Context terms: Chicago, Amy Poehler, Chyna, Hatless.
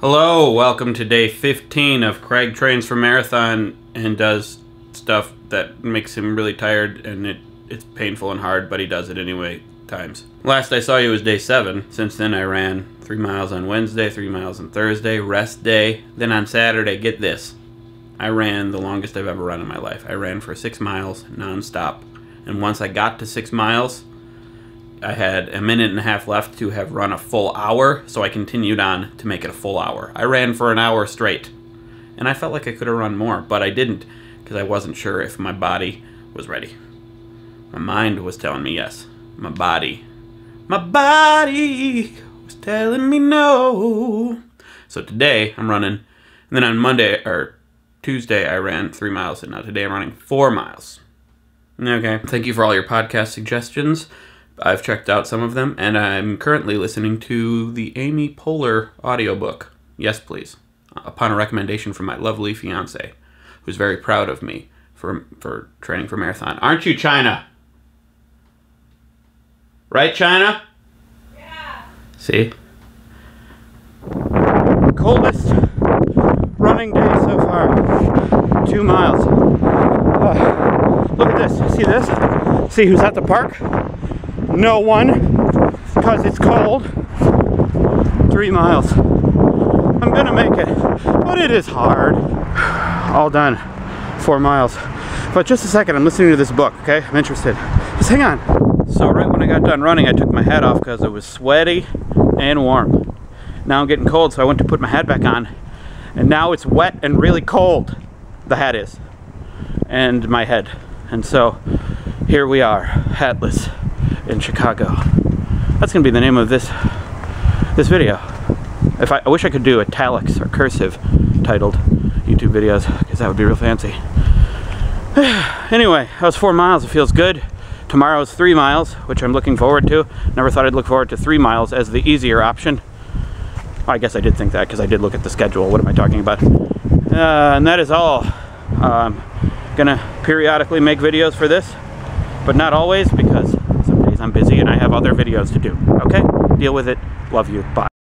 Hello, welcome to day 15 of Craig trains for marathon and does stuff that makes him really tired and it's painful and hard, but he does it anyway, times. Last I saw you was day 7. Since then I ran 3 miles on Wednesday, 3 miles on Thursday, rest day. Then on Saturday, get this, I ran the longest I've ever run in my life. I ran for 6 miles non-stop. And once I got to 6 miles, I had a minute and a half left to have run a full hour, so I continued on to make it a full hour. I ran for an hour straight, and I felt like I could have run more, but I didn't, because I wasn't sure if my body was ready. My mind was telling me yes. My body was telling me no. So today, I'm running, and then on Monday, or Tuesday, I ran 3 miles, and now today I'm running 4 miles. Okay, thank you for all your podcast suggestions. I've checked out some of them, and I'm currently listening to the Amy Poehler audiobook, Yes Please, upon a recommendation from my lovely fiancé, who's very proud of me for training for marathon. Aren't you, Chyna? Right, Chyna? Yeah. See? Coldest running day so far, 2 miles. Look at this. See this? See who's at the park? No one, because it's cold. 3 miles. I'm gonna make it, but it is hard. All done. 4 miles. But just a second, I'm listening to this book, okay? I'm interested. Just hang on. So right when I got done running, I took my hat off because it was sweaty and warm. Now I'm getting cold, so I went to put my hat back on. And now it's wet and really cold. The hat is. And my head. And so, here we are, hatless. In Chicago. That's gonna be the name of this video. I wish I could do italics or cursive titled YouTube videos, because that would be real fancy. Anyway, that was 4 miles. It feels good. Tomorrow's 3 miles, which I'm looking forward to. Never thought I'd look forward to 3 miles as the easier option. Well, I guess I did think that because I did look at the schedule. What am I talking about? And that is all. I'm gonna periodically make videos for this, but not always, because I'm busy and I have other videos to do. Okay? Deal with it. Love you. Bye.